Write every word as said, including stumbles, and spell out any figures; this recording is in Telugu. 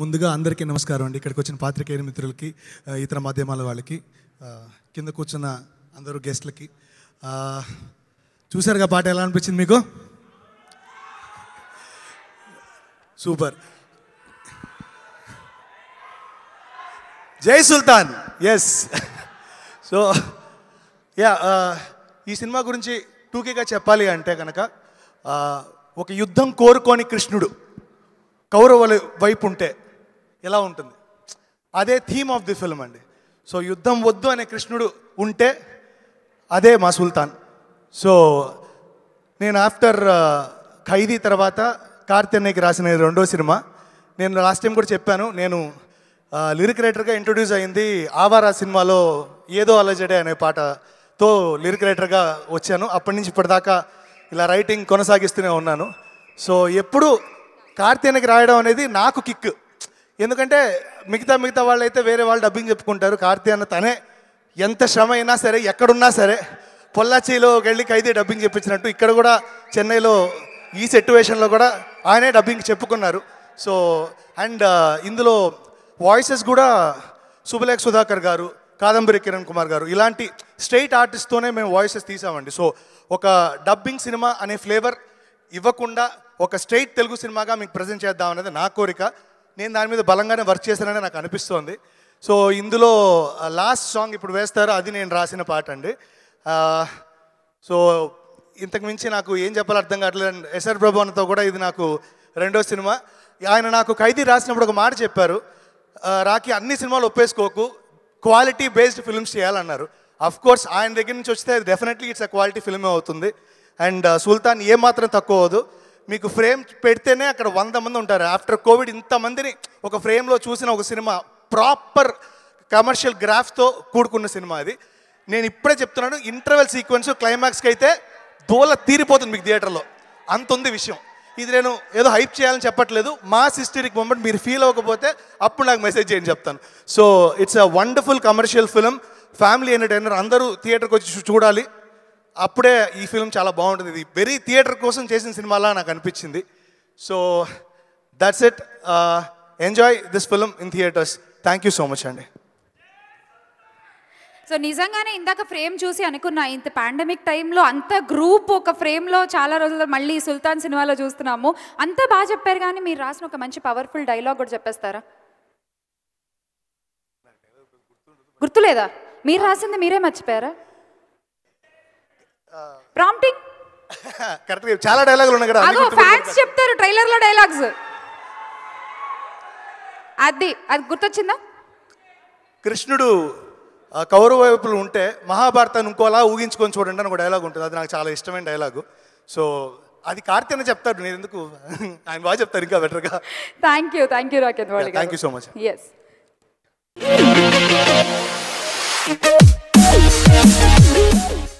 ముందుగా అందరికీ నమస్కారం అండి. ఇక్కడికి వచ్చిన పాత్రికేయ మిత్రులకి, ఇతర మాధ్యమాల వాళ్ళకి, కింద కూర్చున్న అందరూ గెస్ట్లకి, చూసారుగా పాట ఎలా అనిపించింది మీకు? సూపర్. జై సుల్తాన్. ఎస్. సో యా, ఈ సినిమా గురించి టూకీగా చెప్పాలి అంటే కనుక, ఒక యుద్ధం కోరుకోని కృష్ణుడు కౌరవుల వైపు ఉంటే ఎలా ఉంటుంది, అదే థీమ్ ఆఫ్ ది ఫిల్మ్ అండి. సో యుద్ధం వద్దు అనే కృష్ణుడు ఉంటే అదే మా సుల్తాన్. సో నేను ఆఫ్టర్ ఖైదీ తర్వాత కార్తీనేయకి రాసిన రెండో సినిమా. నేను లాస్ట్ టైం కూడా చెప్పాను, నేను లిరిక్ రైటర్గా ఇంట్రొడ్యూస్ అయింది ఆవారా సినిమాలో ఏదో అలజడే అనే పాటతో లిరిక్ రైటర్గా వచ్చాను. అప్పటి నుంచి ఇప్పటిదాకా ఇలా రైటింగ్ కొనసాగిస్తూనే ఉన్నాను. సో ఎప్పుడు కార్తీనేయకి రాయడం అనేది నాకు కిక్. ఎందుకంటే మిగతా మిగతా వాళ్ళైతే వేరే వాళ్ళు డబ్బింగ్ చెప్పుకుంటారు. కార్తీనేయ తనే ఎంత శ్రమ అయినా సరే, ఎక్కడున్నా సరే, పొల్లాచిలో వెళ్ళి ఖైదీ డబ్బింగ్ చెప్పించినట్టు ఇక్కడ కూడా చెన్నైలో ఈ సిట్యువేషన్లో కూడా ఆయనే డబ్బింగ్ చెప్పుకున్నారు. సో అండ్ ఇందులో వాయిసెస్ కూడా సుబలేఖ్ సుధాకర్ గారు, కాదంబరి కిరణ్ కుమార్ గారు, ఇలాంటి స్ట్రైట్ ఆర్టిస్ట్తోనే మేము వాయిసెస్ తీసామండి. సో ఒక డబ్బింగ్ సినిమా అనే ఫ్లేవర్ ఇవ్వకుండా ఒక స్ట్రైట్ తెలుగు సినిమాగా మీకు ప్రజెంట్ చేద్దాం అనేది నా కోరిక. నేను దాని మీద బలంగానే వర్క్ చేశానని నాకు అనిపిస్తోంది. సో ఇందులో లాస్ట్ సాంగ్ ఇప్పుడు వేస్తారు, అది నేను రాసిన పాట అండి. సో ఇంతకు మించి నాకు ఏం చెప్పాలో అర్థం కావట్లేదు. ఎస్ఆర్ ప్రభు అన్నతో కూడా ఇది నాకు రెండో సినిమా. ఆయన నాకు ఖైదీ రాసినప్పుడు ఒక మాట చెప్పారు, రాకి అన్ని సినిమాలు ఒప్పేసుకోకు, క్వాలిటీ బేస్డ్ ఫిల్మ్స్ చేయాలన్నారు. అఫ్ కోర్స్ ఆయన దగ్గర నుంచి వస్తే డెఫినెట్లీ ఇట్స్ అ క్వాలిటీ ఫిల్మే అవుతుంది. అండ్ సుల్తాన్ ఏమాత్రం తక్కువ అవ్వదు. మీకు ఫ్రేమ్ పెడితేనే అక్కడ వంద మంది ఉంటారు. ఆఫ్టర్ కోవిడ్ ఇంతమందిని ఒక ఫ్రేమ్లో చూసిన ఒక సినిమా, ప్రాపర్ కమర్షియల్ గ్రాఫ్తో కూడుకున్న సినిమా అది. నేను ఇప్పుడే చెప్తున్నాను, ఇంటర్వెల్ సీక్వెన్స్ క్లైమాక్స్కి అయితే దోల తీరిపోతుంది మీకు థియేటర్లో, అంత ఉంది విషయం. ఇది నేను ఏదో హైప్ చేయాలని చెప్పట్లేదు. మా సిస్టరిక్ మూమెంట్ మీరు ఫీల్ అవ్వకపోతే అప్పుడు నాకు మెసేజ్ చేయండి, చెప్తాను. So it's a wonderful commercial film, family entertainer. అందరూ థియేటర్కి వచ్చి చూడాలి, అప్పుడే ఈ ఫిల్మ్ చాలా బాగుంటుంది. ఇది వెరీ థియేటర్ కోసం చేసిన సినిమాలా నాకు అనిపించింది. So that's it. Enjoy this film in theatres. Thank you so much అండి. సో నిజంగానే ఇందాక ఫ్రేమ్ చూసి అనుకున్నా, ఇంత పాండమిక్ టైంలో అంత గ్రూప్ ఒక ఫ్రేమ్లో చాలా రోజులు మళ్ళీ సుల్తాన్ సినిమాలో చూస్తున్నాము. అంతా బాగా చెప్పారు, కానీ మీరు రాసిన ఒక మంచి పవర్ఫుల్ డైలాగ్ కూడా చెప్పేస్తారా? గుర్తులేదా? మీరు రాసింది మీరే మర్చిపోయారా? Prompting correct. చాలా డైలాగులు ఉన్నాయి కదా, అగో ఫ్యాన్స్ చెప్తారు ట్రైలర్ లో డైలాగ్స్. అది అది గుర్తొచ్చిందా? కృష్ణుడు కౌరవ వైపులు ఉంటే మహాభారతాన్ని ఇంకోలా ఊహించుకొని చూడండి అని ఒక డైలాగ్ ఉంటుంది. అది నాకు చాలా ఇష్టమైన డైలాగు. సో అది కార్తీనే చెప్తారు, నేను ఎందుకు, ఆయన బాగా చెప్తారు ఇంకా బెటర్గా. Thank you. Thank you Rakesh. Thank you so much. Yes.